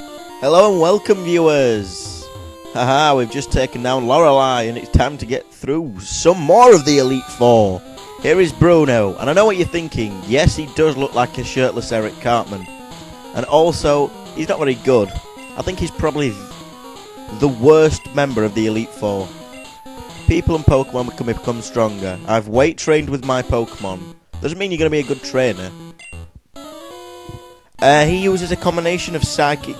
Hello and welcome, viewers. Haha, we've just taken down Lorelei and it's time to get through some more of the Elite Four. Here is Bruno, and I know what you're thinking. Yes, he does look like a shirtless Eric Cartman. And also, he's not very good. I think he's probably the worst member of the Elite Four. People and Pokemon can become stronger. I've weight trained with my Pokemon. Doesn't mean you're going to be a good trainer. He uses a combination of psychic,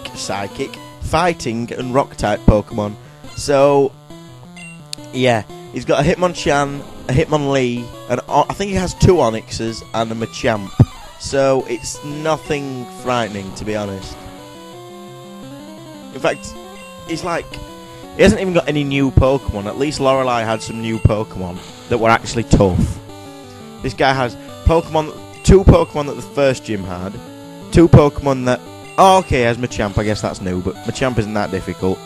fighting, and rock-type Pokemon. So, yeah, he's got a Hitmonchan, a Hitmonlee, and I think he has two Onixes and a Machamp. So it's nothing frightening, to be honest. In fact, he's like, he hasn't even got any new Pokemon. At least Lorelei had some new Pokemon that were actually tough. This guy has two Pokemon that the first gym had. Two Pokemon that... Oh, okay, has Machamp. I guess that's new, but Machamp isn't that difficult.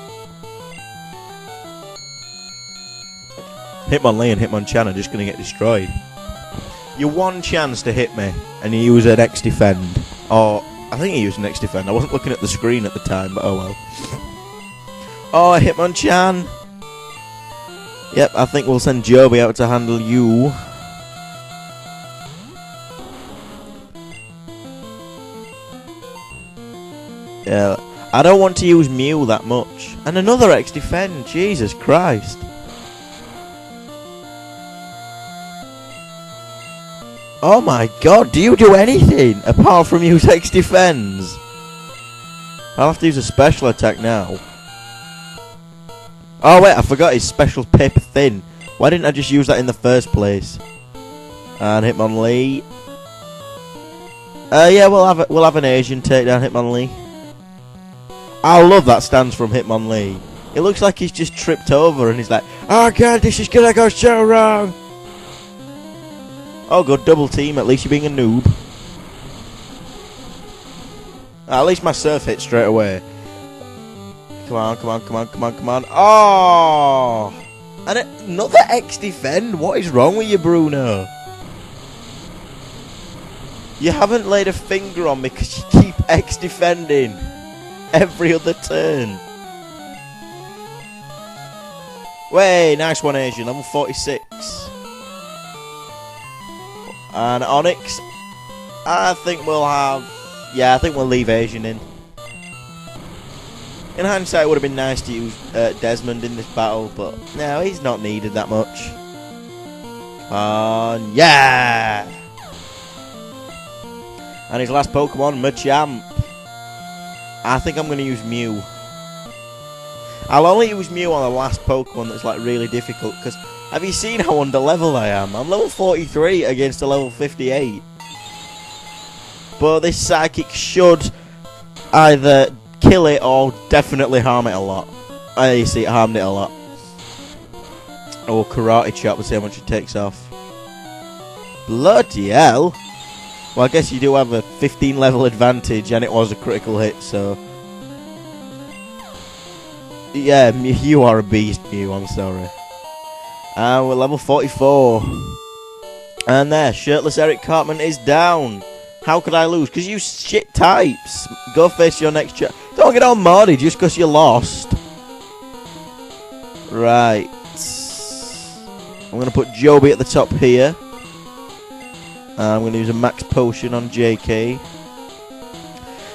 Hitmonlee and Hitmonchan are just going to get destroyed. Your one chance to hit me, and you use an X-Defend. Or, I think he used an X-Defend. I wasn't looking at the screen at the time, but oh well. Oh, Hitmonchan! Yep, I think we'll send Joby out to handle you. Yeah, I don't want to use Mew that much. And another X-Defend, Jesus Christ. Oh my god, do you do anything apart from use X-Defends? I'll have to use a special attack now. Oh wait, I forgot his special paper thin. Why didn't I just use that in the first place? And Hitmonlee. Yeah, we'll have an Asian takedown Hitmonlee. I love that stance from Hitmonlee. It looks like he's just tripped over and he's like, oh god, this is gonna go so wrong. Oh good, double team, at least you're being a noob. At least my surf hit straight away. Come on, come on, come on, come on, come on. Oh! And another X-Defend? What is wrong with you, Bruno? You haven't laid a finger on me because you keep X-Defending every other turn. Way, nice one, Asian. Level 46. And Onix. I think we'll have... Yeah, I think we'll leave Asian in. In hindsight, it would have been nice to use Desmond in this battle, but no, he's not needed that much. And yeah! And his last Pokemon, Machamp. I think I'm going to use Mew. I'll only use Mew on the last Pokemon that's like really difficult, because have you seen how underleveled I am? I'm level 43 against a level 58. But this psychic should either kill it or definitely harm it a lot. Oh, you see, it harmed it a lot. Oh, karate chop, let's see how much it takes off. Bloody hell! Well, I guess you do have a 15 level advantage and it was a critical hit, so... Yeah, you are a beast, Mew, I'm sorry. And we're level 44. And there, shirtless Eric Cartman is down. How could I lose? Because you shit types. Go face your next chat. Don't get all Marty just because you lost. Right. I'm going to put Joby at the top here. I'm going to use a max potion on JK.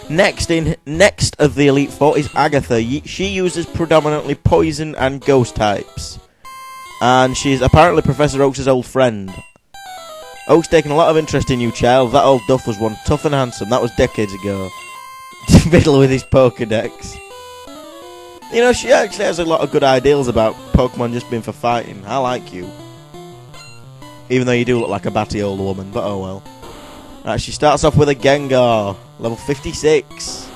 Next of the Elite Four is Agatha. She uses predominantly poison and ghost types. And she's apparently Professor Oak's old friend. Oak's taking a lot of interest in you, child. That old duff was one tough and handsome. That was decades ago. Fiddle with his Pokedex. You know, she actually has a lot of good ideals about Pokemon just being for fighting. I like you. Even though you do look like a batty old woman, but oh well. Right, she starts off with a Gengar. Level 56.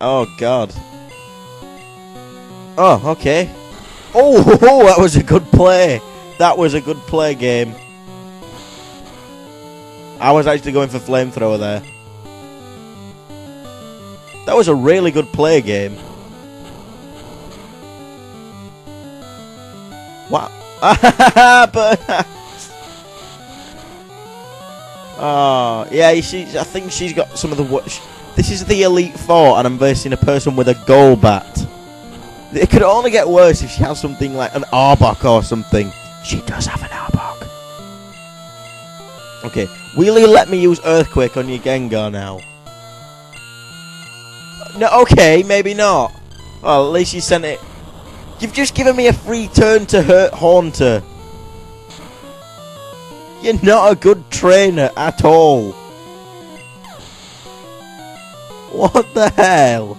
Oh, God. Oh, okay. Oh, that was a good play. That was a good play game. I was actually going for flamethrower there. That was a really good play game. What? Oh, yeah, I think she's got some of the worst. This is the Elite Four, and I'm versing a person with a Golbat. It could only get worse if she has something like an Arbok or something. She does have an Arbok. Okay, will you let me use Earthquake on your Gengar now? No, okay, maybe not. Well, at least you sent it. You've just given me a free turn to hurt Haunter. You're not a good trainer at all. What the hell?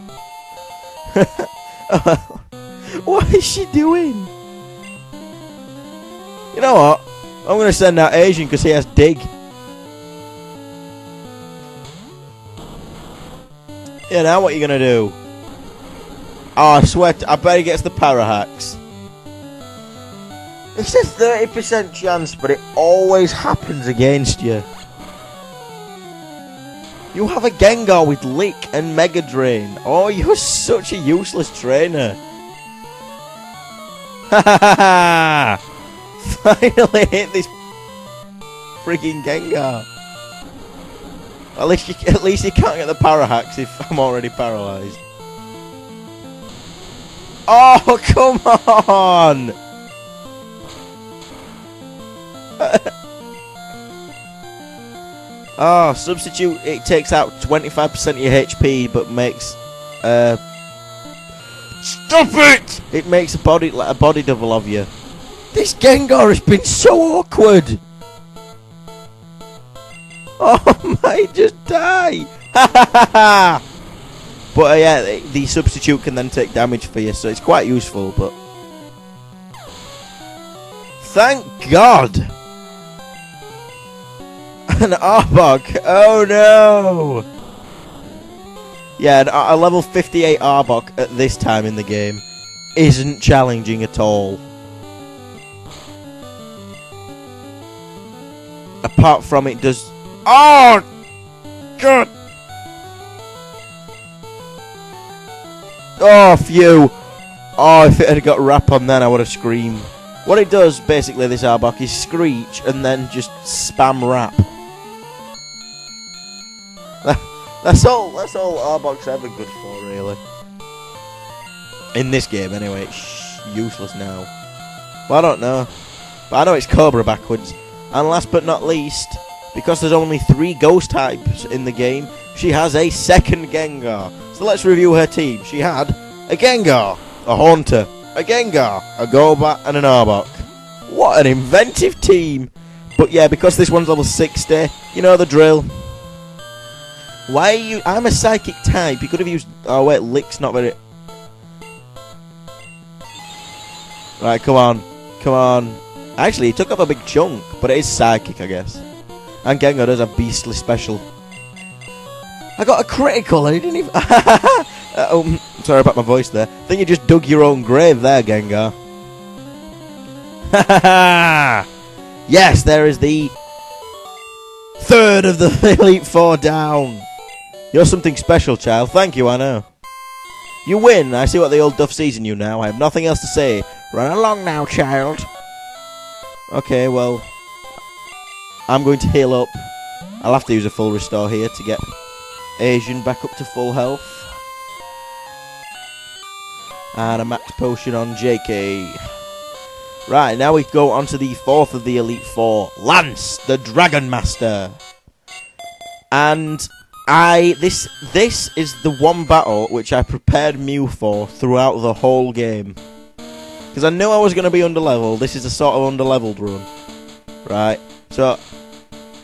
What is she doing? You know what? I'm gonna send out Asian because he has Dig. Yeah, now what are you gonna do? Oh, I swear, I bet he gets the Parahax. It says 30% chance, but it always happens against you. You have a Gengar with Lick and Mega Drain. Oh, you're such a useless trainer. Ha ha ha! Finally hit this frigging Gengar. At least you can't get the Parahax if I'm already paralysed. Oh, come on! Oh, substitute, it takes out 25% of your HP, but makes, STOP IT! It makes a body double of you. This Gengar has been so awkward! Oh my, just die! Ha ha ha ha! But yeah, the substitute can then take damage for you, so it's quite useful, but... Thank God! An Arbok! Oh no! Yeah, a level 58 Arbok at this time in the game isn't challenging at all. Apart from it does... Oh! God! Oh, phew! Oh, if it had got Rap on then, I would have screamed. What it does, basically, this Arbok, is Screech and then just spam Rap. That's all Arbok's ever good for, really. In this game, anyway. It's useless now. Well, I don't know. But I know it's Cobra backwards. And last but not least, because there's only 3 Ghost types in the game, she has a second Gengar. So let's review her team. She had a Gengar, a Haunter, a Gengar, a Golbat, and an Arbok. What an inventive team! But yeah, because this one's level 60, you know the drill. Why are you... I'm a psychic type, you could have used... Oh wait, Lick's not very... Right, come on. Come on. Actually, he took up a big chunk, but it is psychic, I guess. And Gengar does a beastly special. I got a critical and he didn't even... sorry about my voice there. I think you just dug your own grave there, Gengar. Yes, there is the... third of the Elite Four down. You're something special, child. Thank you, I know. You win. I see what the old duff sees in you now. I have nothing else to say. Run along now, child. Okay, well... I'm going to heal up. I'll have to use a full restore here to get... Asian back up to full health. And a max potion on JK. Right, now we go on to the 4th of the Elite Four. Lance, the Dragon Master. And this is the one battle which I prepared Mew for throughout the whole game. Because I knew I was going to be underleveled. This is a sort of underleveled run. Right, so...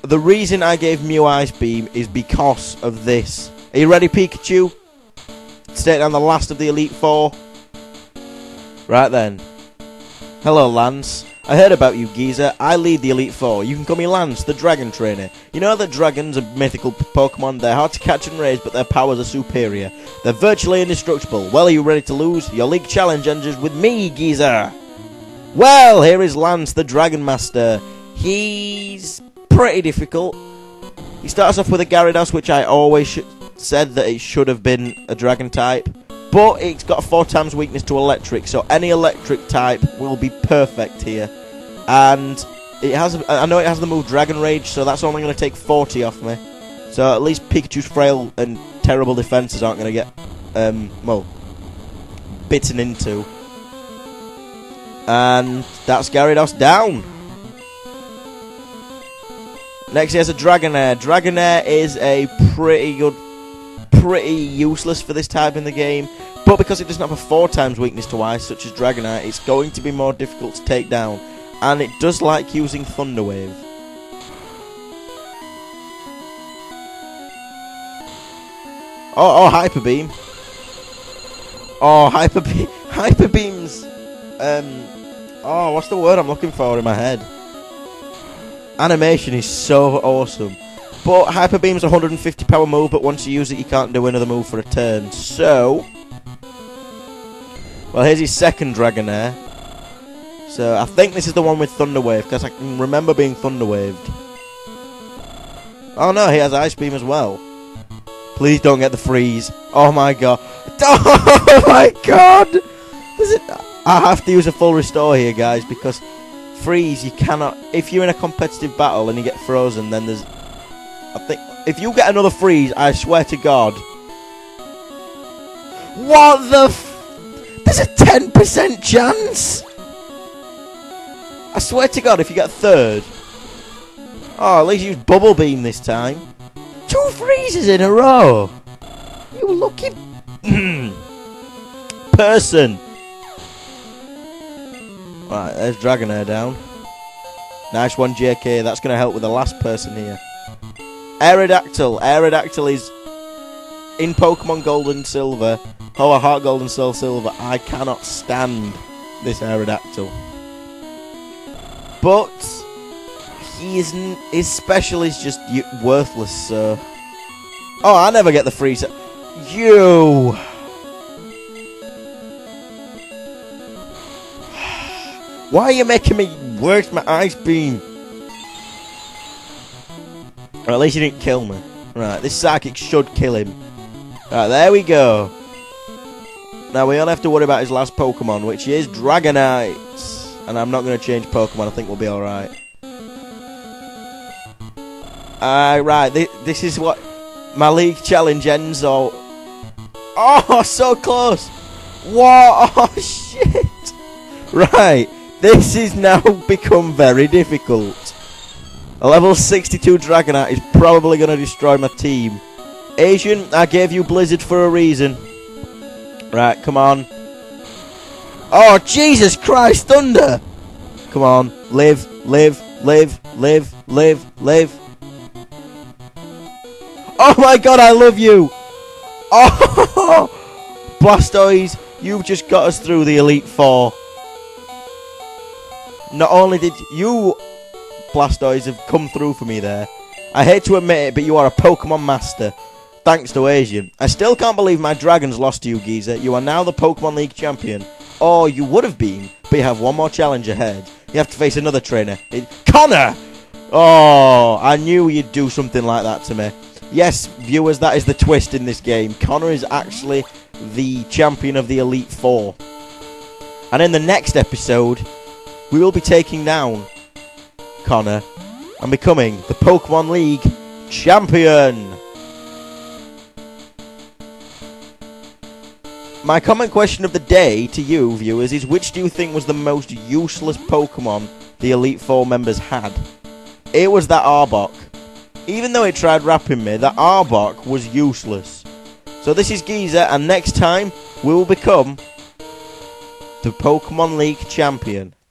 The reason I gave Mew Ice Beam is because of this. Are you ready, Pikachu? Let's take down the last of the Elite Four. Right then. Hello, Lance. I heard about you, geezer. I lead the Elite Four. You can call me Lance, the Dragon Trainer. You know that dragons are mythical Pokemon. They're hard to catch and raise, but their powers are superior. They're virtually indestructible. Well, are you ready to lose? Your league challenge ends with me, geezer. Well, here is Lance, the Dragon Master. He's... pretty difficult. He starts off with a Gyarados, which I always said that it should have been a dragon type, but it's got a 4x weakness to electric, so any electric type will be perfect here. And it has, I know it has the move Dragon Rage, so that's only going to take 40 off me, So at least Pikachu's frail and terrible defences aren't going to get, well, bitten into. And that's Gyarados down. Next he has a Dragonair. Dragonair is a pretty good, pretty useless for this type in the game. But because it doesn't have a 4x weakness to ice, such as Dragonite, it's going to be more difficult to take down. And it does like using Thunder Wave. Oh, Hyper Beam. Oh, Hyper Beam's... oh, what's the word I'm looking for in my head? Animation is so awesome. But Hyper Beam's a 150 power move, but once you use it, you can't do another move for a turn. So... well, here's his second Dragonair. So, I think this is the one with Thunder Wave, because I can remember being Thunder Waved. Oh no, he has Ice Beam as well. Please don't get the freeze. Oh my god. Oh my god! I have to use a full restore here, guys, because freeze, you cannot... if you're in a competitive battle and you get frozen, then there's... I think... if you get another freeze, I swear to god. What the f... there's a 10% chance! I swear to god, if you get third... oh, at least use Bubble Beam this time. 2 freezes in a row! You lucky... person! Right, there's Dragonair down. Nice one, JK. That's going to help with the last person here. Aerodactyl. Aerodactyl is... in Pokemon Gold and Silver... oh, Heart Gold and Soul Silver. I cannot stand this Aerodactyl. But he isn't. His special is just worthless. So, oh, I never get the free set. You. Why are you making me work my Ice Beam? Or at least you didn't kill me. Right, this psychic should kill him. Right, there we go. Now we only have to worry about his last Pokemon, which is Dragonite. And I'm not going to change Pokemon, I think we'll be alright. Right, this is what my league challenge ends all... oh, so close! Whoa, oh shit! Right, this is now become very difficult. A level 62 Dragonite is probably going to destroy my team. Asian, I gave you Blizzard for a reason. Right, come on. Oh, Jesus Christ, Thunder! Come on, live, live, live, live, live, live. Oh my god, I love you! Oh! Blastoise, you've just got us through the Elite Four. Not only did you, Blastoise, have come through for me there. I hate to admit it, but you are a Pokemon master. Thanks to Asian. I still can't believe my dragons lost to you, Geezer. You are now the Pokemon League champion. Or you would have been, but you have one more challenge ahead. You have to face another trainer. Connor! Oh, I knew you'd do something like that to me. Yes, viewers, that is the twist in this game. Connor is actually the champion of the Elite Four. And in the next episode, we will be taking down Connor and becoming the Pokemon League champion. My comment question of the day to you, viewers, is which do you think was the most useless Pokemon the Elite Four members had? It was that Arbok. Even though it tried rapping me, that Arbok was useless. So this is Geezer, and next time, we will become the Pokemon League champion. Goodbye.